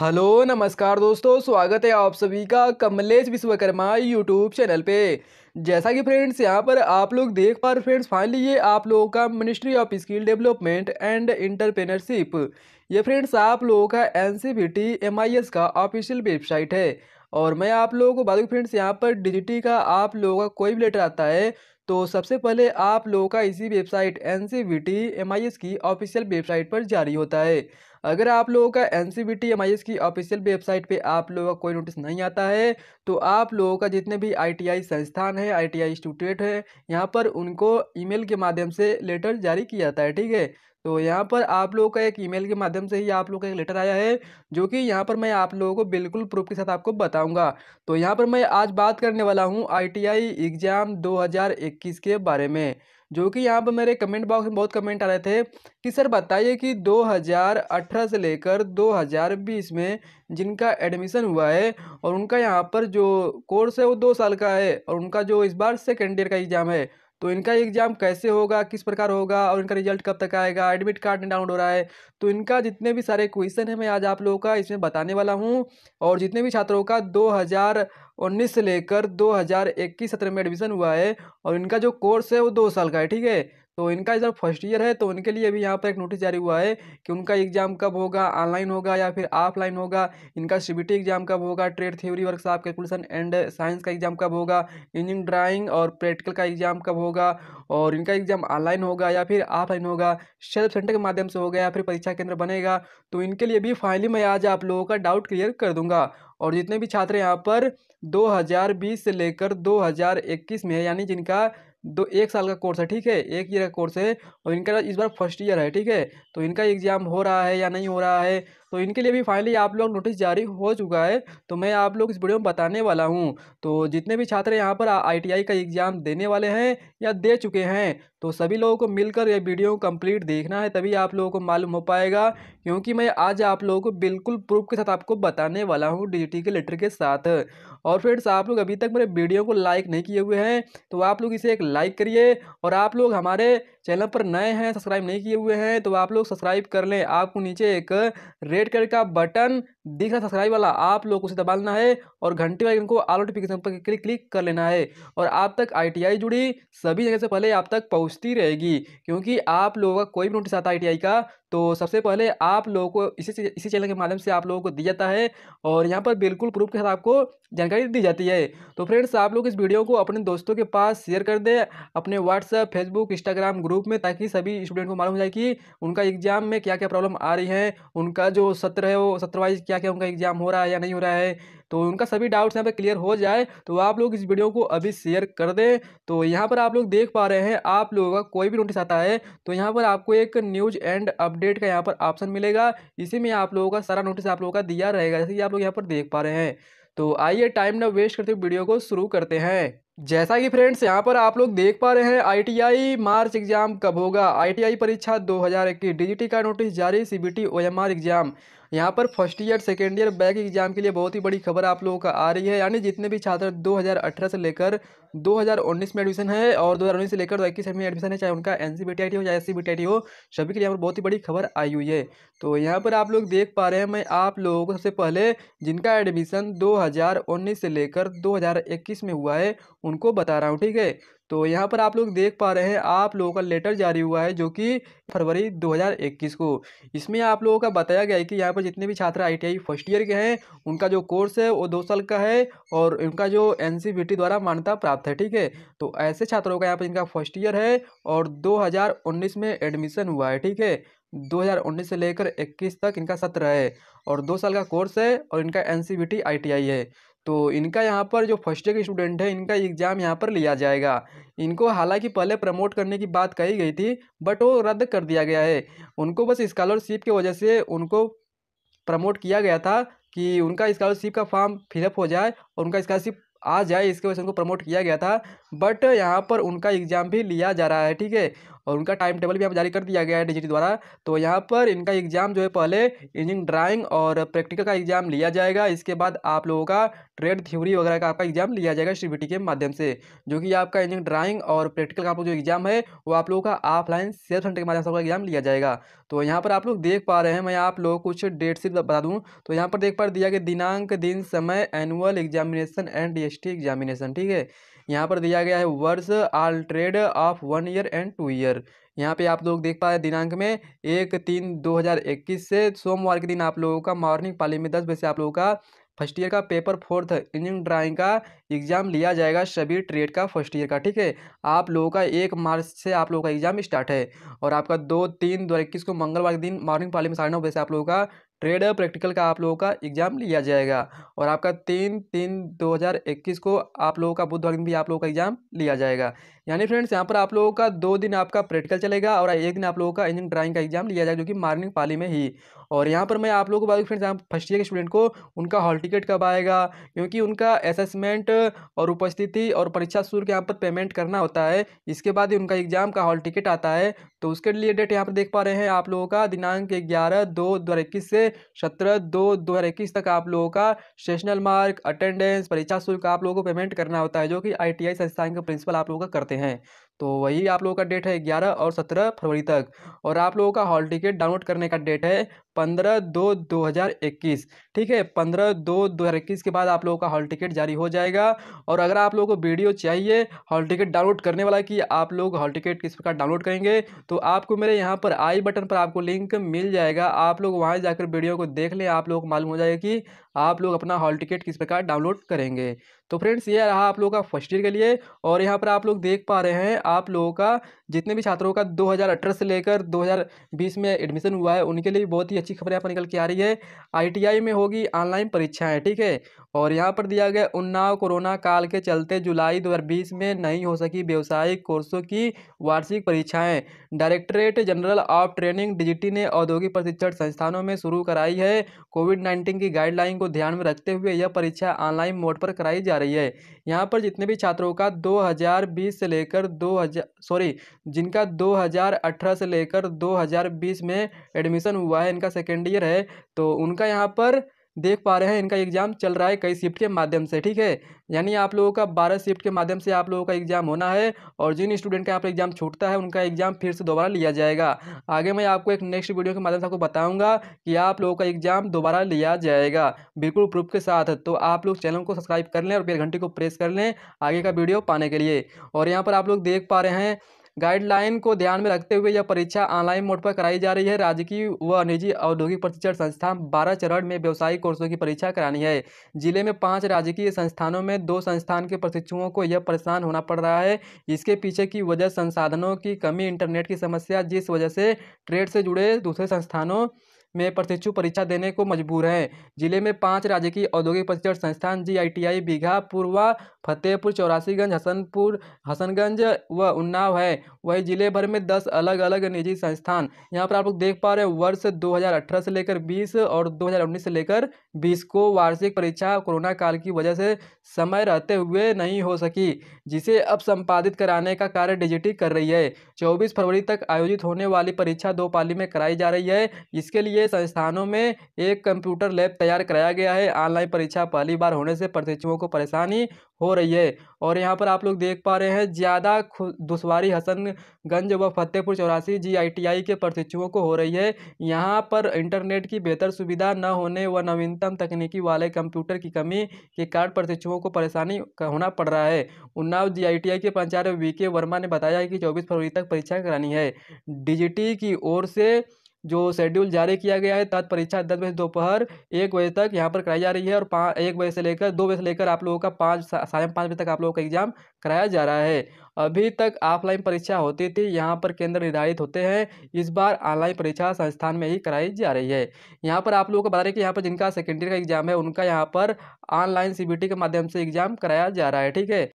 Hello नमस्कार दोस्तों, स्वागत है आप सभी का कमलेश विश्वकर्मा यूट्यूब चैनल पे। जैसा कि फ्रेंड्स यहाँ पर आप लोग देख पा रहे फ्रेंड्स, फाइनली ये आप लोगों का ministry of skill development and entrepreneurship, ये फ्रेंड्स आप लोगों का एनसीवीटी एमआईएस का ऑफिशियल वेबसाइट है। और मैं आप लोगों को बता दूं फ्रेंड्स, यहाँ पर डीजीटी का आप लोगों का कोई भी लेटर आता है तो सबसे पहले आप लोगों का इसी वेबसाइट एनसीवीटी एमआईएस की ऑफिशियल वेबसाइट पर जारी होता है। अगर आप लोगों का एनसीवीटी एमआईएस की ऑफिशियल वेबसाइट पे आप लोगों का कोई नोटिस नहीं आता है तो आप लोगों का जितने भी आईटीआई संस्थान है, आईटीआई स्टूडेंट है, यहाँ पर उनको ईमेल के माध्यम से लेटर जारी किया जाता है। ठीक है, तो यहाँ पर आप लोगों का एक ईमेल के माध्यम से ही आप लोगों का एक लेटर आया है, जो कि यहाँ पर मैं आप लोगों को बिल्कुल प्रूफ के साथ आपको बताऊंगा। तो यहाँ पर मैं आज बात करने वाला हूँ आईटीआई एग्ज़ाम 2021 के बारे में, जो कि यहाँ पर मेरे कमेंट बॉक्स में बहुत कमेंट आ रहे थे कि सर बताइए कि 2018 से लेकर 2020 में जिनका एडमिशन हुआ है और उनका यहाँ पर जो कोर्स है वो 2 साल का है और उनका जो इस बार सेकेंड ईयर का एग्ज़ाम है, तो इनका एग्ज़ाम कैसे होगा, किस प्रकार होगा और इनका रिजल्ट कब तक आएगा, एडमिट कार्ड नहीं डाउनलोड हो रहा है, तो इनका जितने भी सारे क्वेश्चन हैं मैं आज आप लोगों का इसमें बताने वाला हूं। और जितने भी छात्रों का 2019 से लेकर 2021 सत्र में एडमिशन हुआ है और इनका जो कोर्स है वो 2 साल का है, ठीक है, तो इनका इस बार फर्स्ट ईयर है, तो उनके लिए भी यहाँ पर एक नोटिस जारी हुआ है कि उनका एग्ज़ाम कब होगा, ऑनलाइन होगा या फिर ऑफलाइन होगा, इनका सीबीटी एग्ज़ाम कब होगा, trade theory workshop calculation and science का एग्ज़ाम कब होगा, इंजीनियरिंग ड्राइंग और प्रैक्टिकल का एग्ज़ाम कब होगा, और इनका एग्ज़ाम ऑनलाइन होगा या फिर ऑफलाइन होगा, सेल्फ सेंटर के माध्यम से होगा या फिर परीक्षा केंद्र बनेगा, तो इनके लिए भी फाइनली मैं आज आप लोगों का डाउट क्लियर कर दूंगा। और जितने भी छात्र यहाँ पर 2020 से लेकर 2021 में, यानी जिनका 1 साल का कोर्स है, ठीक है, 1 ईयर का कोर्स है और इनका इस बार फर्स्ट ईयर है, ठीक है, तो इनका एग्ज़ाम हो रहा है या नहीं हो रहा है, तो इनके लिए भी फाइनली आप लोग नोटिस जारी हो चुका है, तो मैं आप लोग इस वीडियो में बताने वाला हूं। तो जितने भी छात्र यहाँ पर आईटीआई का एग्ज़ाम देने वाले हैं या दे चुके हैं, तो सभी लोगों को मिलकर यह वीडियो कंप्लीट देखना है, तभी आप लोगों को मालूम हो पाएगा, क्योंकि मैं आज आप लोगों को बिल्कुल प्रूफ के साथ आपको बताने वाला हूँ डीजीटी के लेटर के साथ। और फ्रेंड्स, आप लोग अभी तक मेरे वीडियो को लाइक नहीं किए हुए हैं तो आप लोग इसे एक लाइक करिए, और आप लोग हमारे चैनल पर नए हैं, सब्सक्राइब नहीं किए हुए हैं, तो आप लोग सब्सक्राइब कर लें। आपको नीचे एक रेड कलर का बटन दिख रहा है सब्सक्राइब वाला, आप लोग उसे दबाना है और घंटे वाले को ऑल नोटिफिकेशन पर क्लिक कर लेना है, और आप तक आईटीआई जुड़ी सभी जगह से पहले आप तक पहुंचती रहेगी, क्योंकि आप लोगों का कोई भी नोटिस आता है आईटीआई का तो सबसे पहले आप लोगों को इसी चैनल के माध्यम से आप लोगों को दिया जाता है, और यहाँ पर बिल्कुल प्रूफ के साथ आपको जानकारी दी जाती है। तो फ्रेंड्स, आप लोग इस वीडियो को अपने दोस्तों के पास शेयर कर दें, अपने व्हाट्सएप, फेसबुक, इंस्टाग्राम ग्रुप में, ताकि सभी स्टूडेंट को मालूम हो जाए कि उनका एग्जाम में क्या क्या प्रॉब्लम आ रही है, उनका जो सत्र है वो सत्र वाइज क्या क्या उनका एग्जाम हो रहा है या नहीं हो रहा है, तो उनका सभी डाउट्स यहाँ पे क्लियर हो जाए। तो आप लोग इस वीडियो को अभी शेयर कर दें। तो यहाँ पर आप लोग देख पा रहे हैं, आप लोगों का कोई भी नोटिस आता है तो यहाँ पर आपको एक न्यूज़ एंड अपडेट का यहाँ पर ऑप्शन मिलेगा, इसी में आप लोगों का सारा नोटिस आप लोगों का दिया रहेगा, जैसे कि आप लोग यहाँ पर देख पा रहे हैं। तो आइए टाइम ना वेस्ट करते हुए वीडियो को शुरू करते हैं। जैसा कि फ्रेंड्स यहाँ पर आप लोग देख पा रहे हैं, आईटीआई मार्च एग्ज़ाम कब होगा, आईटीआई परीक्षा 2021, डीजीटी का नोटिस जारी, सीबीटी ओएमआर एग्ज़ाम, यहाँ पर first year second year back exam के लिए बहुत ही बड़ी खबर आप लोगों का आ रही है। यानी जितने भी छात्र 2018 से लेकर 2019 में एडमिशन है और 2019 से लेकर 2021 में एडमिशन है, चाहे उनका एनसीवीटी हो या एससीवीटी हो, सभी के लिए यहाँ पर बहुत ही बड़ी खबर आई हुई है। तो यहाँ पर आप लोग देख पा रहे हैं, मैं आप लोगों को सबसे पहले जिनका एडमिशन 2019 से लेकर 2021 में हुआ है उनको बता रहा हूँ, ठीक है। तो यहाँ पर आप लोग देख पा रहे हैं, आप लोगों का लेटर जारी हुआ है जो कि फरवरी 2021 को, इसमें आप लोगों का बताया गया है कि यहाँ पर जितने भी छात्र आईटीआई फर्स्ट ईयर के हैं उनका जो कोर्स है वो 2 साल का है और उनका जो एनसीवीटी द्वारा मान्यता प्राप्त है, ठीक है। तो ऐसे छात्रों का यहाँ पर इनका फर्स्ट ईयर है और 2019 में एडमिशन हुआ है, ठीक है, 2019 से लेकर 21 तक इनका सत्र है और 2 साल का कोर्स है और इनका एनसीवीटी आईटीआई है। तो इनका यहाँ पर जो फर्स्ट ईयर के स्टूडेंट है इनका एग्ज़ाम यहाँ पर लिया जाएगा। इनको हालांकि पहले प्रमोट करने की बात कही गई थी बट वो रद्द कर दिया गया है, उनको बस स्कॉलरशिप की वजह से उनको प्रमोट किया गया था कि उनका स्कॉलरशिप का फॉर्म फिलअप हो जाए और उनका स्कॉलरशिप आ जाए, इसके वजह से उनको प्रमोट किया गया था, बट यहाँ पर उनका एग्ज़ाम भी लिया जा रहा है, ठीक है। और उनका टाइम टेबल भी अब जारी कर दिया गया है डीजीटी द्वारा। तो यहाँ पर इनका एग्ज़ाम जो है पहले इंजीनियरिंग ड्राइंग और प्रैक्टिकल का एग्ज़ाम लिया जाएगा, इसके बाद आप लोगों का ट्रेड थ्योरी वगैरह का आपका एग्ज़ाम लिया जाएगा सीबीटी के माध्यम से, जो कि आपका इंजीनियरिंग ड्राइंग और प्रैक्टिकल का आप लोग जो एग्ज़ाम है वो आप लोगों का ऑफलाइन सेल्फ सेंटर के माध्यम से आपका एग्ज़ाम लिया जाएगा। तो यहाँ पर आप लोग देख पा रहे हैं, मैं आप लोग कुछ डेट से बता दूँ तो यहाँ पर देख पा दिया गया दिनांक, दिन, समय, annual examination and DST examination, ठीक है। यहाँ पर दिया गया है वर्ष all trade of 1 year and 2 year. यहाँ पे आप लोग देख पा रहे दिनांक में 1/3/2021 से सोमवार के दिन आप लोगों का मॉर्निंग पाली में 10 बजे से आप लोगों का फर्स्ट ईयर का पेपर 4 इंजीनियरिंग ड्राइंग का एग्ज़ाम लिया जाएगा सभी ट्रेड का फर्स्ट ईयर का, ठीक है। आप लोगों का 1 मार्च से आप लोगों का एग्ज़ाम स्टार्ट है और आपका 2/3/2021 को मंगलवार के दिन मॉर्निंग पाली में 9:30 बजे से आप लोगों का ट्रेड प्रैक्टिकल का आप लोगों का एग्ज़ाम लिया जाएगा और आपका 3/3/2021 को आप लोगों का बुधवार दिन भी आप लोगों का एग्ज़ाम लिया जाएगा। यानी फ्रेंड्स यहाँ पर आप लोगों का 2 दिन आपका प्रैक्टिकल चलेगा और 1 दिन आप लोगों का इंजीनियरिंग ड्राइंग का एग्ज़ाम लिया जाएगा, जो कि मॉर्निंग पाली में ही। और यहाँ पर मैं आप लोगों को बताऊँ फ्रेंड्स, यहाँ फर्स्ट ईयर के स्टूडेंट को उनका हॉल टिकट कब आएगा, क्योंकि उनका असेसमेंट और उपस्थिति और परीक्षा शुल्क यहाँ पर पेमेंट करना होता है, इसके बाद ही उनका एग्ज़ाम का हॉल टिकट आता है। तो उसके लिए डेट यहाँ पर देख पा रहे हैं आप लोगों का दिनांक 11/2/2021 से 17/2/2021 तक आप लोगों का सेशनल मार्क, अटेंडेंस, परीक्षा शुल्क आप लोगों को पेमेंट करना होता है, जो कि ITI संस्थान के प्रिंसिपल आप लोगों का करते हैं। तो वही आप लोगों का डेट है 11 और 17 फरवरी तक। और आप लोगों का हॉल टिकट डाउनलोड करने का डेट है 15/2/2021, ठीक है। 15/2/2021 के बाद आप लोगों का हॉल टिकट जारी हो जाएगा। और अगर आप लोगों को वीडियो चाहिए हॉल टिकट डाउनलोड करने वाला कि आप लोग हॉल टिकट किस प्रकार डाउनलोड करेंगे, तो आपको मेरे यहाँ पर आई बटन पर आपको लिंक मिल जाएगा, आप लोग वहाँ जाकर वीडियो को देख लें, आप लोगों को मालूम हो जाएगा कि आप लोग अपना हॉल टिकट किस प्रकार डाउनलोड करेंगे। तो फ्रेंड्स ये रहा आप लोगों का फर्स्ट ईयर के लिए। और यहाँ पर आप लोग देख पा रहे हैं आप लोगों का जितने भी छात्रों का 2018 से लेकर 2020 में एडमिशन हुआ है, उनके लिए बहुत ही अच्छी खबर यहाँ पर निकल के आ रही है। ITI में होगी ऑनलाइन परीक्षाएं, ठीक है। और यहाँ पर दिया गया उन्नाव कोरोना काल के चलते जुलाई 2020 में नहीं हो सकी व्यावसायिक कोर्सों की वार्षिक परीक्षाएं। Directorate general of training DGT ने औद्योगिक प्रशिक्षण संस्थानों में शुरू कराई है। कोविड-19 की गाइडलाइन को ध्यान में रखते हुए यह परीक्षा ऑनलाइन मोड पर कराई जा रही है। यहाँ पर जितने भी छात्रों का 2020 से लेकर 2018 से लेकर 2020 में एडमिशन हुआ है, इनका सेकेंड ईयर है, तो उनका यहाँ पर देख पा रहे हैं इनका एग्ज़ाम चल रहा है कई शिफ्ट के माध्यम से, ठीक है। यानी आप लोगों का 12 शिफ्ट के माध्यम से आप लोगों का एग्ज़ाम होना है और जिन स्टूडेंट का यहाँ पर एग्ज़ाम छूटता है उनका एग्ज़ाम फिर से दोबारा लिया जाएगा। आगे मैं आपको एक नेक्स्ट वीडियो के माध्यम से आपको बताऊंगा कि आप लोगों का एग्ज़ाम दोबारा लिया जाएगा बिल्कुल प्रूफ के साथ। तो आप लोग चैनल को सब्सक्राइब कर लें और बेल घंटी को प्रेस कर लें आगे का वीडियो पाने के लिए। और यहाँ पर आप लोग देख पा रहे हैं गाइडलाइन को ध्यान में रखते हुए यह परीक्षा ऑनलाइन मोड पर कराई जा रही है। राज्य की व निजी औद्योगिक प्रशिक्षण संस्थान 12 चरण में व्यावसायिक कोर्सों की परीक्षा करानी है। जिले में 5 राजकीय संस्थानों में 2 संस्थान के प्रशिक्षुओं को यह परेशान होना पड़ रहा है। इसके पीछे की वजह संसाधनों की कमी, इंटरनेट की समस्या, जिस वजह से ट्रेड से जुड़े दूसरे संस्थानों में प्रशिक्षु परीक्षा देने को मजबूर हैं। जिले में 5 राजकीय औद्योगिक प्रशिक्षण संस्थान GITI बीघा, पूर्वा, फतेहपुर, चौरासीगंज, हसनपुर, हसनगंज व उन्नाव है। वही जिले भर में 10 अलग अलग निजी संस्थान। यहाँ पर आप लोग देख पा रहे हैं वर्ष 2018 से लेकर 20 और 2019 से लेकर 20 को वार्षिक परीक्षा कोरोना काल की वजह से समय रहते हुए नहीं हो सकी, जिसे अब संपादित कराने का कार्य DGT कर रही है। 24 फरवरी तक आयोजित होने वाली परीक्षा 2 पाली में कराई जा रही है। इसके लिए संस्थानों में एक कंप्यूटर लैब तैयार कराया गया है। ऑनलाइन परीक्षा पहली बार होने से प्रशिक्षुओं को परेशानी हो रही है। और यहाँ पर आप लोग देख पा रहे हैं ज़्यादा दुश्वारी हसनगंज व फतेहपुर चौरासी GITI के प्रशिक्षुओं को हो रही है। यहाँ पर इंटरनेट की बेहतर सुविधा न होने व नवीनतम तकनीकी वाले कंप्यूटर की कमी के कारण प्रशिक्षुओं को परेशानी होना पड़ रहा है। उन्नाव GITI के प्राचार्य VK वर्मा ने बताया कि 24 फरवरी तक परीक्षा करानी है। DGT की ओर से जो शेड्यूल जारी किया गया है तत् परीक्षा 10 बजे दोपहर 1 बजे तक यहाँ पर कराई जा रही है और 1 बजे से लेकर 2 बजे से लेकर आप लोगों का 5:30 बजे तक आप लोगों का एग्ज़ाम कराया जा रहा है। अभी तक ऑफलाइन परीक्षा होती थी, यहाँ पर केंद्र निर्धारित होते हैं, इस बार ऑनलाइन परीक्षा संस्थान में ही कराई जा रही है। यहाँ पर आप लोगों को बता रहे हैं कि यहाँ पर जिनका सेकेंड ईयर का एग्ज़ाम है उनका यहाँ पर ऑनलाइन CBT के माध्यम से एग्ज़ाम कराया जा रहा है, ठीक है।